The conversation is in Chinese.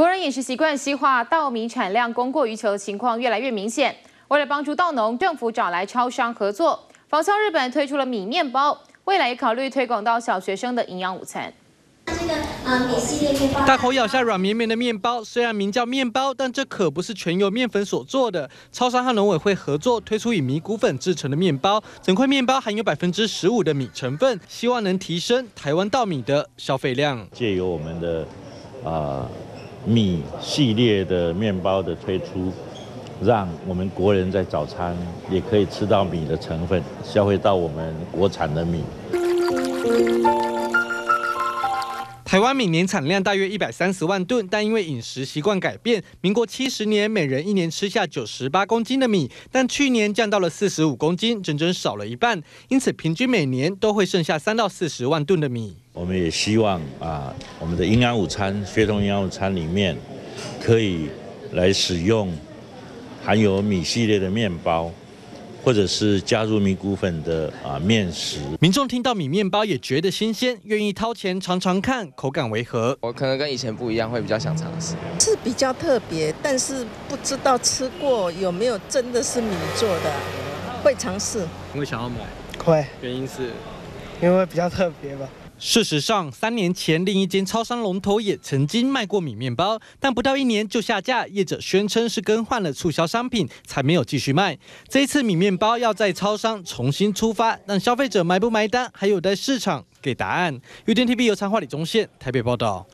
国人饮食习惯西化，稻米产量供过于求情况越来越明显。为了帮助稻农，政府找来超商合作，仿效日本推出了米面包，未来也考虑推广到小学生的营养午餐。 大口咬下软绵绵的面包，虽然名叫面包，但这可不是全由面粉所做的。超商和农委会合作推出以米谷粉制成的面包，整块面包含有15%的米成分，希望能提升台湾稻米的消费量。借由我们的米系列的面包的推出，让我们国人在早餐也可以吃到米的成分，消费到我们国产的米。 台湾每年产量大约130万吨，但因为饮食习惯改变，民国70年每人一年吃下98公斤的米，但去年降到了45公斤，整整少了一半。因此，平均每年都会剩下3到40万吨的米。我们也希望我们的营养午餐、学童营养午餐里面，可以来使用含有米系列的面包。 或者是加入米谷粉的面食，民众听到米面包也觉得新鲜，愿意掏钱尝尝看口感为何。我可能跟以前不一样，会比较想尝试，是比较特别，但是不知道吃过有没有真的是米做的，会尝试。会想要买？会。原因是因为比较特别吧。 事实上，3年前另一间超商龙头也曾经卖过米面包，但不到1年就下架。业者宣称是更换了促销商品，才没有继续卖。这一次米面包要在超商重新出发，但消费者买不买单，还有待市场给答案。UDN TV 由彰化李宗宪台北报道。